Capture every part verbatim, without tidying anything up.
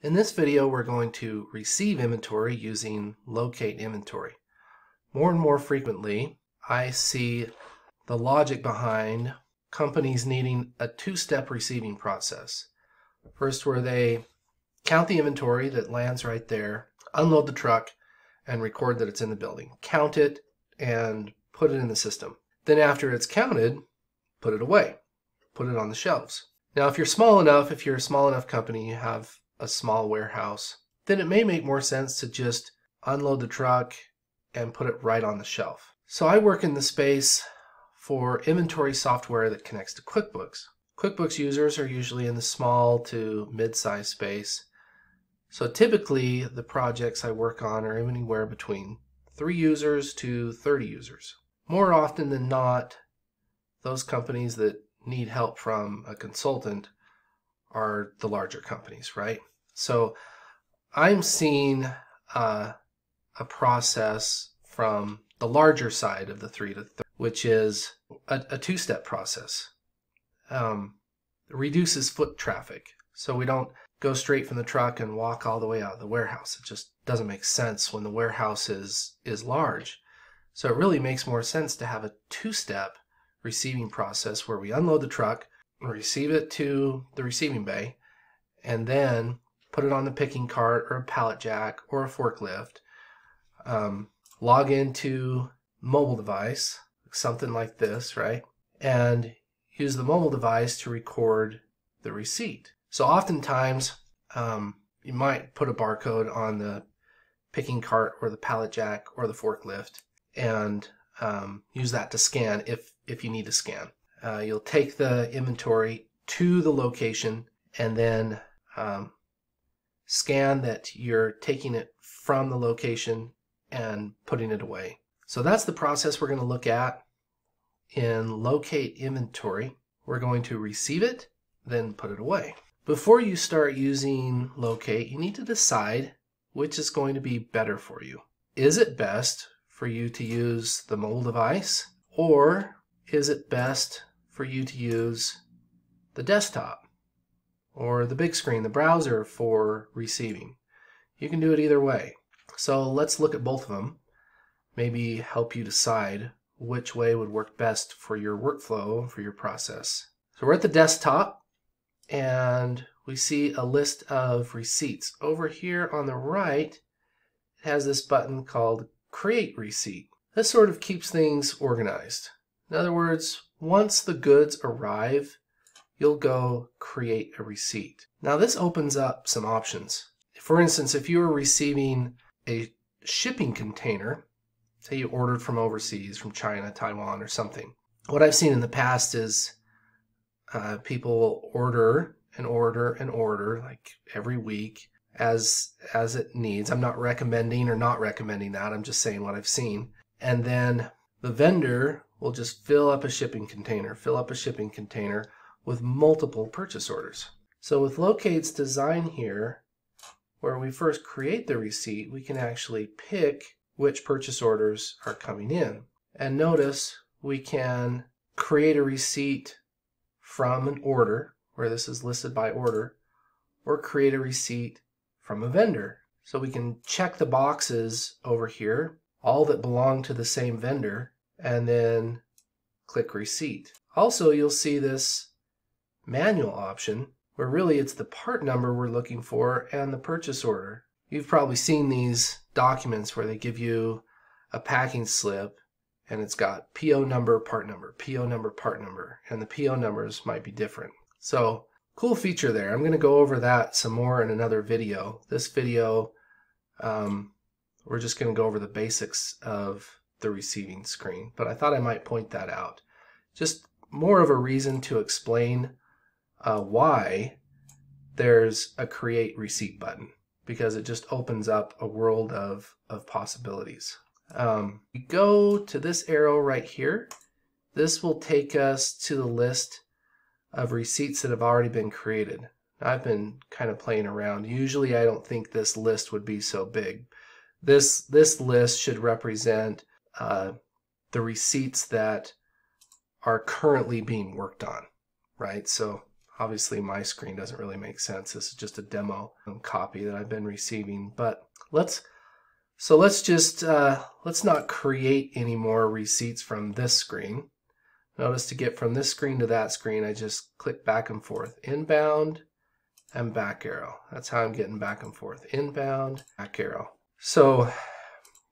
In this video, we're going to receive inventory using locate inventory. More and more frequently, I see the logic behind companies needing a two-step receiving process. First, where they count the inventory that lands right there, unload the truck, and record that it's in the building. Count it and put it in the system. Then after it's counted, put it away. Put it on the shelves. Now, if you're small enough, if you're a small enough company, you have a small warehouse, then it may make more sense to just unload the truck and put it right on the shelf. So I work in the space for inventory software that connects to QuickBooks. QuickBooks users are usually in the small to mid-sized space. So typically the projects I work on are anywhere between three users to thirty users. More often than not, those companies that need help from a consultant are the larger companies, right? So I'm seeing uh, a process from the larger side of the three to thirty, which is a, a two-step process. Um, it reduces foot traffic, so we don't go straight from the truck and walk all the way out of the warehouse. It just doesn't make sense when the warehouse is is large. So it really makes more sense to have a two-step receiving process where we unload the truck, receive it to the receiving bay, and then put it on the picking cart or a pallet jack or a forklift, um, log into mobile device, something like this, right? And use the mobile device to record the receipt. So oftentimes um, you might put a barcode on the picking cart or the pallet jack or the forklift and um, use that to scan if, if you need to scan. Uh, you'll take the inventory to the location and then um, scan that you're taking it from the location and putting it away. So that's the process we're going to look at in locate inventory. We're going to receive it, then put it away. Before you start using locate, you need to decide which is going to be better for you. Is it best for you to use the mobile device, or is it best for you to use the desktop or the big screen, the browser, for receiving? You can do it either way. So let's look at both of them, maybe help you decide which way would work best for your workflow, for your process. So we're at the desktop and we see a list of receipts. Over here on the right, it has this button called Create Receipt. This sort of keeps things organized. In other words, once the goods arrive, you'll go create a receipt. Now this opens up some options. For instance, if you were receiving a shipping container, say you ordered from overseas, from China, Taiwan, or something, what I've seen in the past is uh, people order and order and order, like every week, as, as it needs. I'm not recommending or not recommending that. I'm just saying what I've seen. And then the vendor will just fill up a shipping container, fill up a shipping container with multiple purchase orders. So with Locate's design here, where we first create the receipt, we can actually pick which purchase orders are coming in. And notice we can create a receipt from an order, where this is listed by order, or create a receipt from a vendor. So we can check the boxes over here, all that belong to the same vendor, and then click receipt. Also, you'll see this manual option where really it's the part number we're looking for and the purchase order. You've probably seen these documents where they give you a packing slip and it's got P O number, part number, P O number, part number, and the P O numbers might be different. So cool feature there. I'm going to go over that some more in another video. This video, um, we're just going to go over the basics of the receiving screen, but I thought I might point that out. Just more of a reason to explain uh, why there's a create receipt button, because it just opens up a world of, of possibilities. Um, we go to this arrow right here. This will take us to the list of receipts that have already been created. I've been kind of playing around. Usually I don't think this list would be so big. This, this list should represent Uh, the receipts that are currently being worked on, right? So Obviously my screen doesn't really make sense. This is just a demo copy that I've been receiving, but let's so let's just uh, let's not create any more receipts from this screen. Notice to get from this screen to that screen, I just click back and forth, inbound and back arrow. That's how I'm getting back and forth, inbound, back arrow. So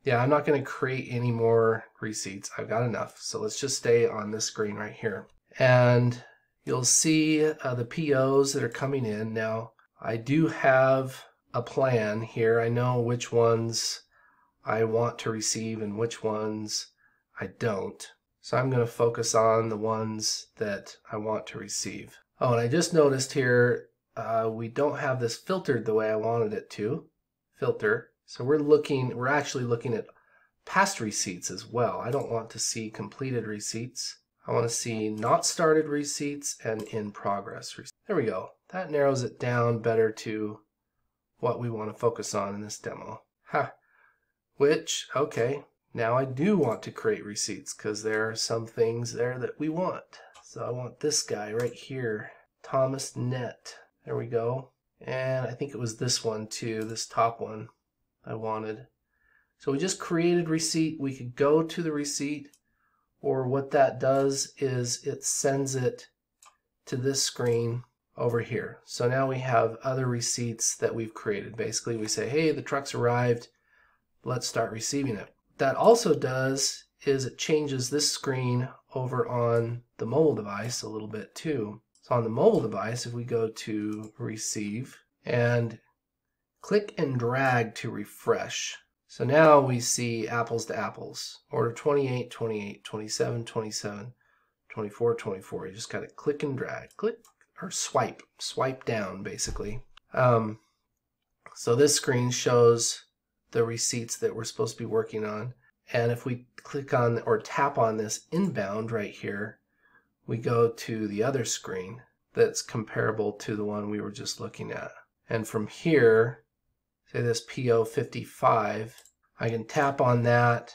yeah, I'm not going to create any more receipts. I've got enough. So let's just stay on this screen right here, and you'll see uh, the P Os that are coming in. Now, I do have a plan here. I know which ones I want to receive and which ones I don't. So I'm going to focus on the ones that I want to receive. Oh, and I just noticed here uh, we don't have this filtered the way I wanted it to. Filter. So we're looking, we're actually looking at past receipts as well. I don't want to see completed receipts. I want to see not started receipts and in progress receipts. There we go. That narrows it down better to what we want to focus on in this demo. Ha! Which, okay, now I do want to create receipts because there are some things there that we want. So I want this guy right here, ThomasNet. There we go. And I think it was this one too, this top one I wanted. So we just created receipt. We could go to the receipt, or what that does is it sends it to this screen over here. So now we have other receipts that we've created. Basically we say, hey, the truck's arrived, let's start receiving it. What that also does is it changes this screen over on the mobile device a little bit too. So on the mobile device, if we go to receive and click and drag to refresh, so now we see apples to apples. Order twenty-eight, twenty-eight, twenty-seven, twenty-seven, twenty-four, twenty-four. You just gotta click and drag, click or swipe, swipe down basically. Um, so this screen shows the receipts that we're supposed to be working on. And if we click on or tap on this inbound right here, we go to the other screen that's comparable to the one we were just looking at. And from here, say this P O fifty-five, I can tap on that,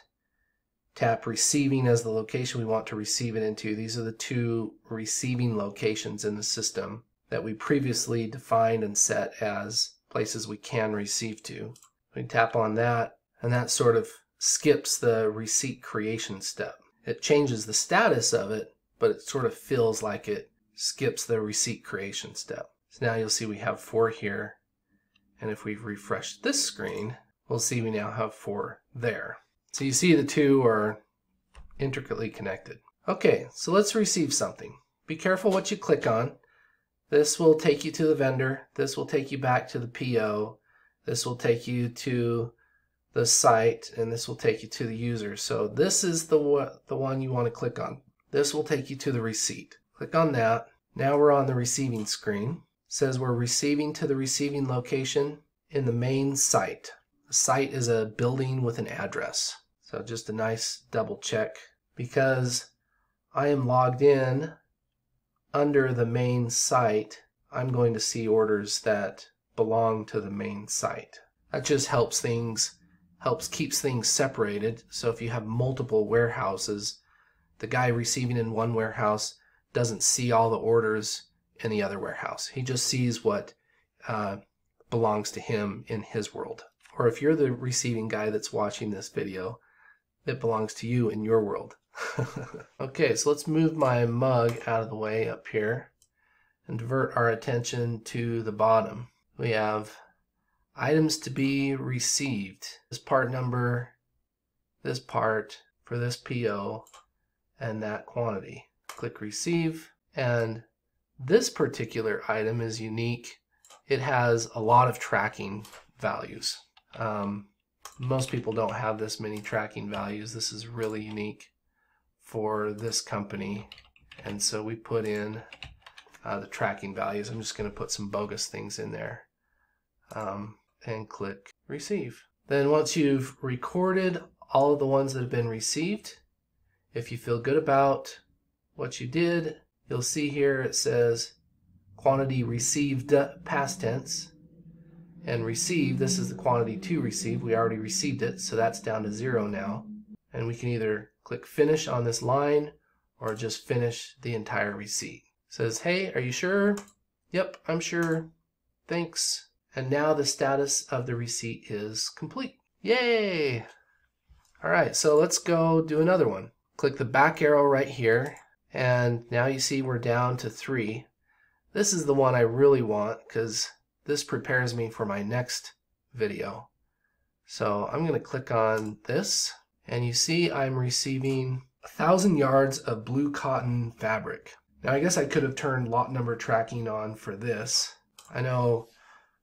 tap receiving as the location we want to receive it into. These are the two receiving locations in the system that we previously defined and set as places we can receive to. We can tap on that, and that sort of skips the receipt creation step. It changes the status of it, but it sort of feels like it skips the receipt creation step. So now you'll see we have four here. And if we refresh this screen, we'll see we now have four there. So you see the two are intricately connected. Okay, so let's receive something. Be careful what you click on. This will take you to the vendor. This will take you back to the P O. This will take you to the site, and this will take you to the user. So this is the, the one you want to click on. This will take you to the receipt. Click on that. Now we're on the receiving screen. Says we're receiving to the receiving location in the main site. The site is a building with an address. So just a nice double check, because I am logged in under the main site. I'm going to see orders that belong to the main site. That just helps things, helps keeps things separated. So if you have multiple warehouses, the guy receiving in one warehouse doesn't see all the orders in the other warehouse. He just sees what uh, belongs to him in his world. Or if you're the receiving guy that's watching this video, it belongs to you in your world. Okay, so let's move my mug out of the way up here and divert our attention to the bottom. We have items to be received. This part number, this part for this P O, and that quantity. Click receive, and this particular item is unique. It has a lot of tracking values. Um, most people don't have this many tracking values. This is really unique for this company. And so we put in uh, the tracking values. I'm just going to put some bogus things in there um, and click receive. Then once you've recorded all of the ones that have been received, if you feel good about what you did, you'll see here it says quantity received, past tense, and received. This is the quantity to receive. We already received it, so that's down to zero now. And we can either click finish on this line or just finish the entire receipt. It says, hey, are you sure? Yep, I'm sure. Thanks. And now the status of the receipt is complete. Yay! All right, so let's go do another one. Click the back arrow right here, and now you see we're down to three. This is the one I really want because this prepares me for my next video. So I'm going to click on this, and you see I'm receiving a thousand yards of blue cotton fabric. Now I guess I could have turned lot number tracking on for this. I know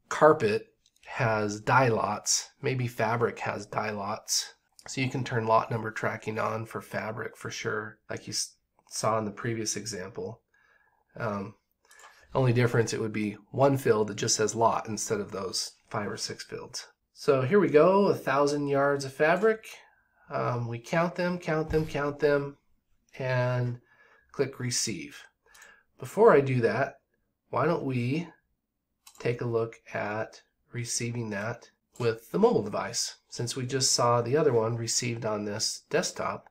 carpet has dye lots, maybe fabric has dye lots. So you can turn lot number tracking on for fabric for sure, like you saw in the previous example. Um, only difference, it would be one field that just says lot instead of those five or six fields. So here we go, a thousand yards of fabric. Um, we count them, count them, count them, and click receive. Before I do that, why don't we take a look at receiving that with the mobile device. Since we just saw the other one received on this desktop,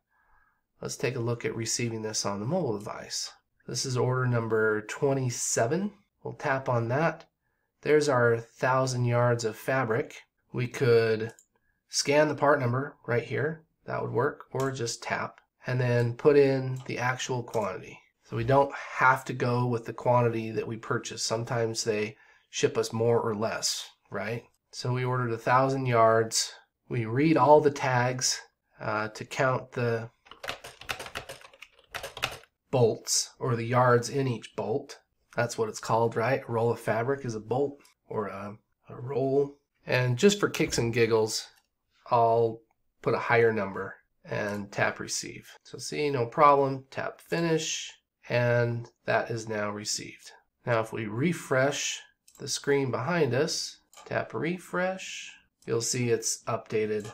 let's take a look at receiving this on the mobile device. This is order number twenty-seven. We'll tap on that. There's our thousand yards of fabric. We could scan the part number right here. That would work, or just tap and then put in the actual quantity. So we don't have to go with the quantity that we purchase. Sometimes they ship us more or less, right? So we ordered a thousand yards. We read all the tags uh, to count the bolts or the yards in each bolt. That's what it's called, right? A roll of fabric is a bolt or a, a roll. And just for kicks and giggles, I'll put a higher number and tap receive. So see, no problem, tap finish, and that is now received. Now if we refresh the screen behind us, tap refresh, you'll see it's updated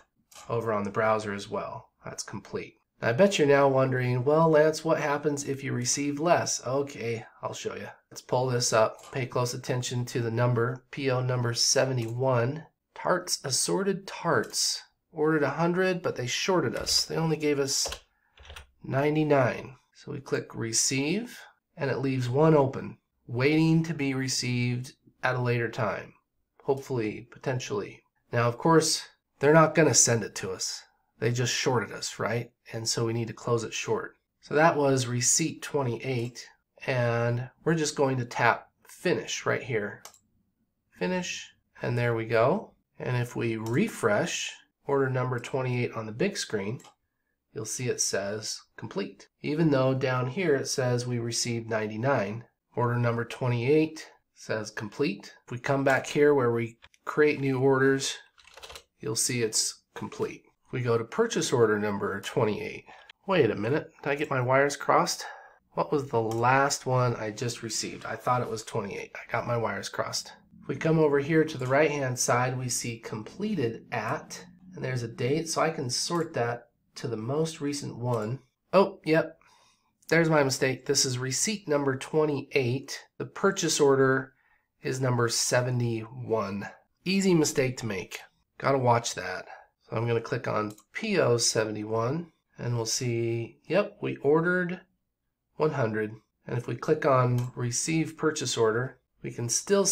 over on the browser as well. That's complete. I bet you're now wondering, well, Lance, what happens if you receive less? Okay, I'll show you. Let's pull this up. Pay close attention to the number, P O number seventy-one. Tarts, assorted tarts. Ordered one hundred, but they shorted us. They only gave us ninety-nine. So we click receive, and it leaves one open, waiting to be received at a later time. Hopefully, potentially. Now, of course, they're not going to send it to us. They just shorted us, right? And so we need to close it short. So that was receipt twenty-eight, and we're just going to tap finish right here. Finish, and there we go. And if we refresh order number twenty-eight on the big screen, you'll see it says complete. Even though down here it says we received ninety-nine, order number twenty-eight says complete. If we come back here where we create new orders, you'll see it's complete. We go to purchase order number twenty-eight. Wait a minute, did I get my wires crossed? What was the last one I just received? I thought it was twenty-eight. I got my wires crossed. If we come over here to the right-hand side, we see completed at, and there's a date, so I can sort that to the most recent one. Oh, yep, there's my mistake. This is receipt number twenty-eight. The purchase order is number seventy-one. Easy mistake to make. Gotta watch that. I'm going to click on P O seventy-one, and we'll see, yep, we ordered one hundred. And if we click on Receive Purchase Order, we can still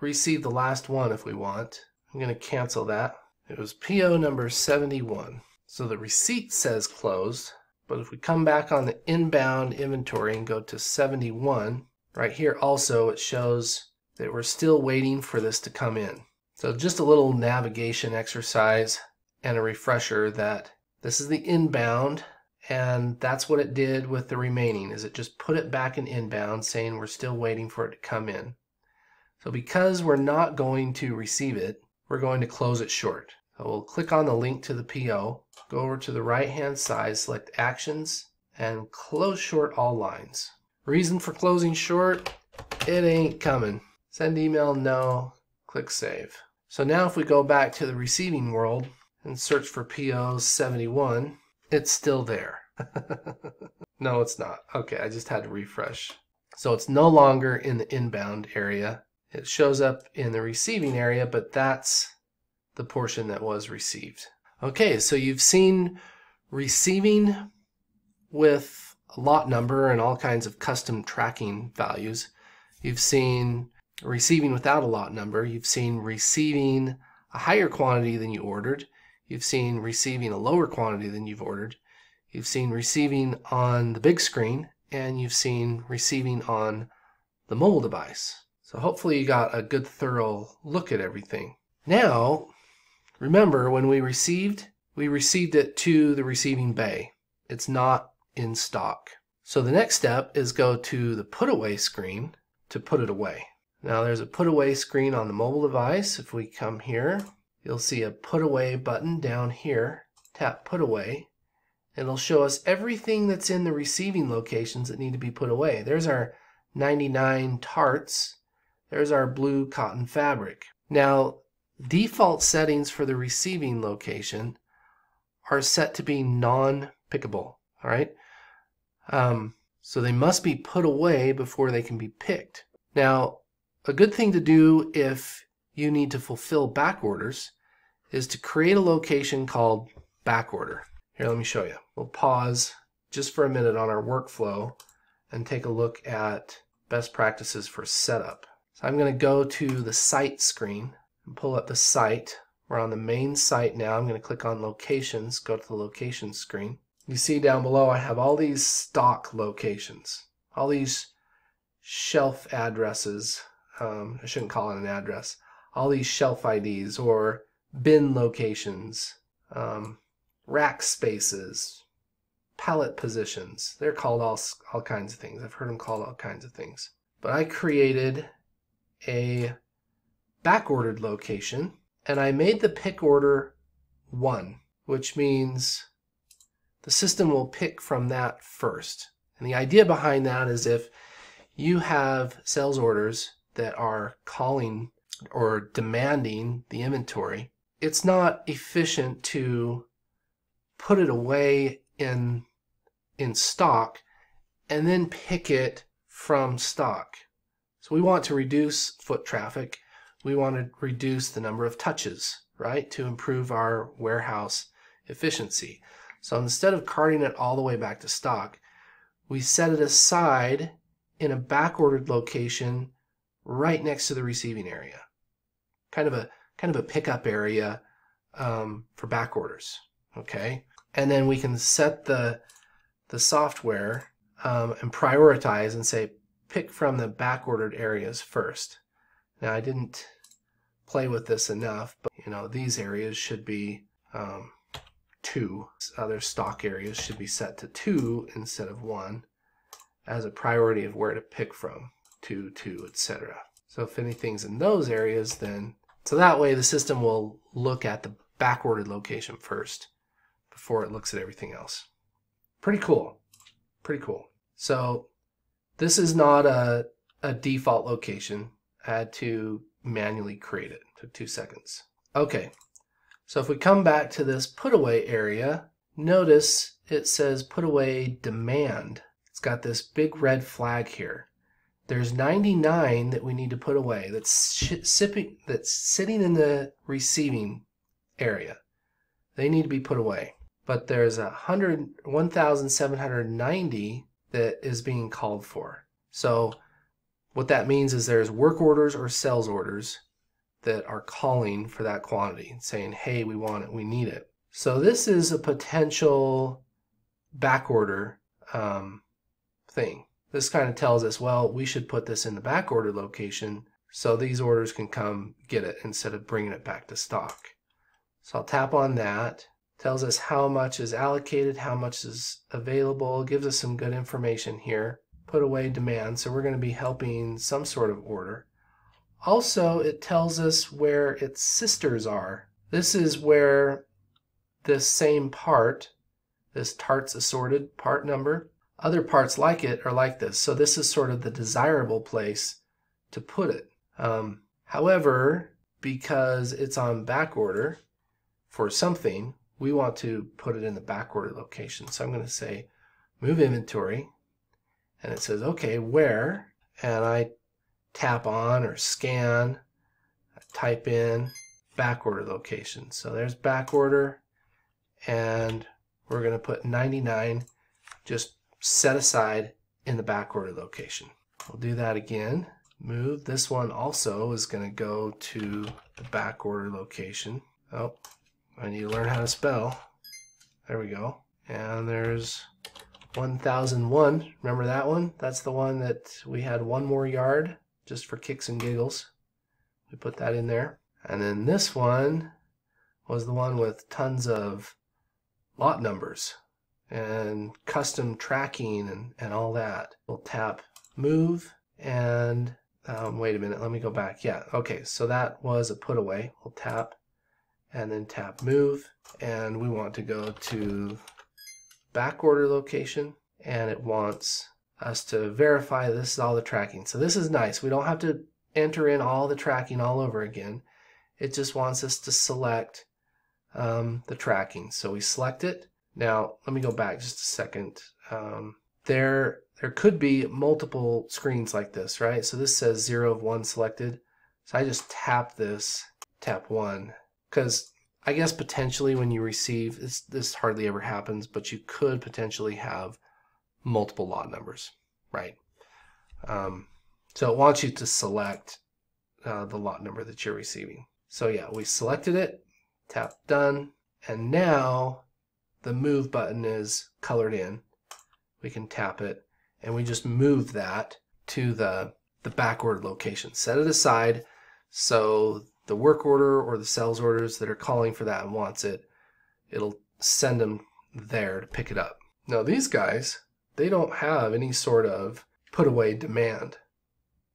receive the last one if we want. I'm going to cancel that. It was P O number seventy-one. So the receipt says closed, but if we come back on the inbound inventory and go to seventy-one, right here also it shows that we're still waiting for this to come in. So just a little navigation exercise and a refresher that this is the inbound, and that's what it did with the remaining, is it just put it back in inbound saying we're still waiting for it to come in. So because we're not going to receive it, we're going to close it short. So we'll click on the link to the P O, go over to the right hand side, select actions, and close short all lines. Reason for closing short, it ain't coming. Send email, no, click save. So now if we go back to the receiving world and search for P O seventy-one, it's still there. No, it's not. Okay, I just had to refresh. So it's no longer in the inbound area. It shows up in the receiving area, but that's the portion that was received. Okay, so you've seen receiving with a lot number and all kinds of custom tracking values. You've seen receiving without a lot number, you've seen receiving a higher quantity than you ordered, you've seen receiving a lower quantity than you've ordered, you've seen receiving on the big screen, and you've seen receiving on the mobile device. So hopefully you got a good thorough look at everything. Now, remember when we received, we received it to the receiving bay. It's not in stock. So the next step is go to the put away screen to put it away. Now there's a put away screen on the mobile device. If we come here, you'll see a put away button down here. Tap put away. It'll show us everything that's in the receiving locations that need to be put away. There's our ninety-nine tarts. There's our blue cotton fabric. Now, default settings for the receiving location are set to be non-pickable, all right? Um, so they must be put away before they can be picked. Now, a good thing to do if you need to fulfill back orders is to create a location called back order. Here, let me show you. We'll pause just for a minute on our workflow and take a look at best practices for setup. So I'm going to go to the site screen and pull up the site. We're on the main site now. I'm going to click on locations, go to the location screen. You see down below I have all these stock locations, all these shelf addresses. Um, I shouldn't call it an address. All these shelf I Ds or bin locations, um, rack spaces, pallet positions. They're called all, all kinds of things. I've heard them called all kinds of things. But I created a backordered location, and I made the pick order one, which means the system will pick from that first. And the idea behind that is if you have sales orders that are calling or demanding the inventory, it's not efficient to put it away in in stock and then pick it from stock. So we want to reduce foot traffic. We want to reduce the number of touches, right, to improve our warehouse efficiency. So instead of carting it all the way back to stock, we set it aside in a backordered location right next to the receiving area, kind of a kind of a pickup area um, for back orders. Okay, and then we can set the the software um, and prioritize and say pick from the backordered areas first. Now I didn't play with this enough, but you know these areas should be um, two. Other stock areas should be set to two instead of one as a priority of where to pick from. Two, two, et cetera. So if anything's in those areas, then so that way the system will look at the backordered location first before it looks at everything else. Pretty cool. Pretty cool. So this is not a, a default location. I had to manually create it. It took two seconds. Okay. So if we come back to this put away area, notice it says put away demand. It's got this big red flag here. There's ninety-nine that we need to put away that's, shipping, that's sitting in the receiving area. They need to be put away. But there's one thousand seven hundred ninety that is being called for. So what that means is there's work orders or sales orders that are calling for that quantity and saying, hey, we want it, we need it. So this is a potential back order um, thing. This kind of tells us, well, we should put this in the back order location so these orders can come get it instead of bringing it back to stock. So I'll tap on that. Tells us how much is allocated, how much is available, gives us some good information here. Put away demand, so we're going to be helping some sort of order. Also, it tells us where its sisters are. This is where this same part, this tarts assorted part number, other parts like it are like this. So this is sort of the desirable place to put it. Um, however, because it's on back order for something, we want to put it in the back order location. So I'm going to say move inventory, and it says, okay, where? And I tap on or scan, I type in back order location. So there's back order, and we're going to put ninety-nine just set aside in the backorder location. We'll do that again. move. This one also is going to go to the back order location. Oh, I need to learn how to spell. There we go. And there's one thousand one. Remember that one? That's the one that we had one more yard just for kicks and giggles. We put that in there. And then this one was the one with tons of lot numbers and custom tracking and, and all that. We'll tap move and um, wait a minute, let me go back. Yeah, okay, so that was a put away. We'll tap and then tap move, and we want to go to back order location, and it wants us to verify this is all the tracking. So this is nice. We don't have to enter in all the tracking all over again. It just wants us to select um, the tracking. So we select it. Now, let me go back just a second. Um, there, there could be multiple screens like this, right? So this says zero of one selected. So I just tap this, tap one, because I guess potentially when you receive, this, this hardly ever happens, but you could potentially have multiple lot numbers, right? Um, so it wants you to select uh, the lot number that you're receiving. So yeah, we selected it, tap done, and now the move button is colored in. We can tap it, and we just move that to the, the back order location. Set it aside so the work order or the sales orders that are calling for that and wants it, it'll send them there to pick it up. Now these guys, they don't have any sort of put away demand,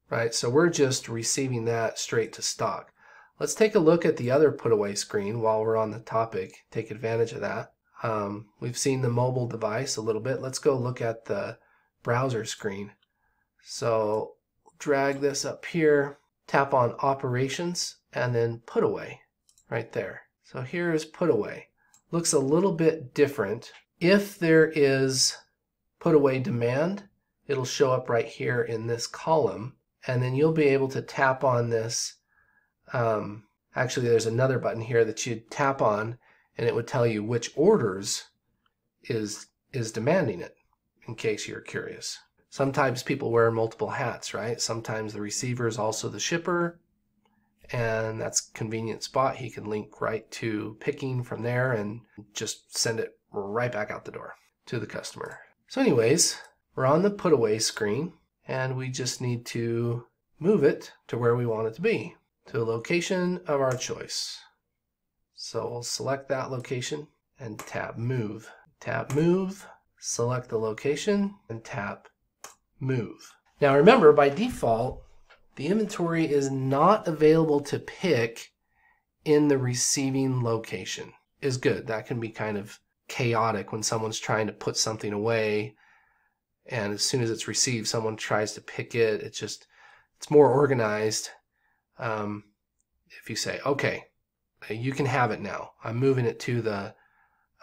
right? So we're just receiving that straight to stock. Let's take a look at the other put away screen while we're on the topic. Take advantage of that. Um, we've seen the mobile device a little bit. Let's go look at the browser screen. So drag this up here, tap on operations, and then put away right there. So here is put away. Looks a little bit different. If there is put away demand, it'll show up right here in this column, and then you'll be able to tap on this. Um, actually, there's another button here that you'd tap on, and it would tell you which orders is is demanding it, in case you're curious. Sometimes people wear multiple hats, right? Sometimes the receiver is also the shipper, and that's a convenient spot. He can link right to picking from there and just send it right back out the door to the customer. So anyways, we're on the put away screen, and we just need to move it to where we want it to be, to a location of our choice. So we'll select that location and tap move. Tap move, select the location, and tap move. Now remember, by default, the inventory is not available to pick in the receiving location. Is good. That can be kind of chaotic when someone's trying to put something away, and as soon as it's received, someone tries to pick it. It's just, it's more organized. Um, if you say, okay, you can have it now. I'm moving it to the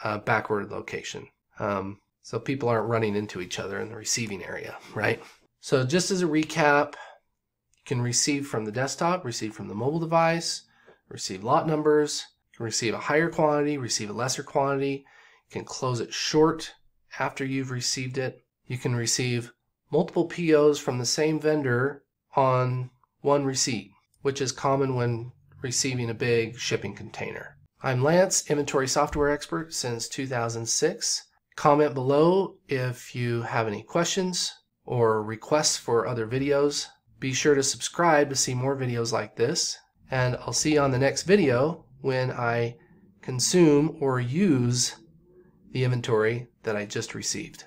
uh, backward location. Um, so people aren't running into each other in the receiving area, right? So just as a recap, you can receive from the desktop, receive from the mobile device, receive lot numbers, you can receive a higher quantity, receive a lesser quantity. You can close it short after you've received it. You can receive multiple P Os from the same vendor on one receipt, which is common when receiving a big shipping container. I'm Lance, inventory software expert since two thousand six. Comment below if you have any questions or requests for other videos. Be sure to subscribe to see more videos like this, and I'll see you on the next video when I consume or use the inventory that I just received.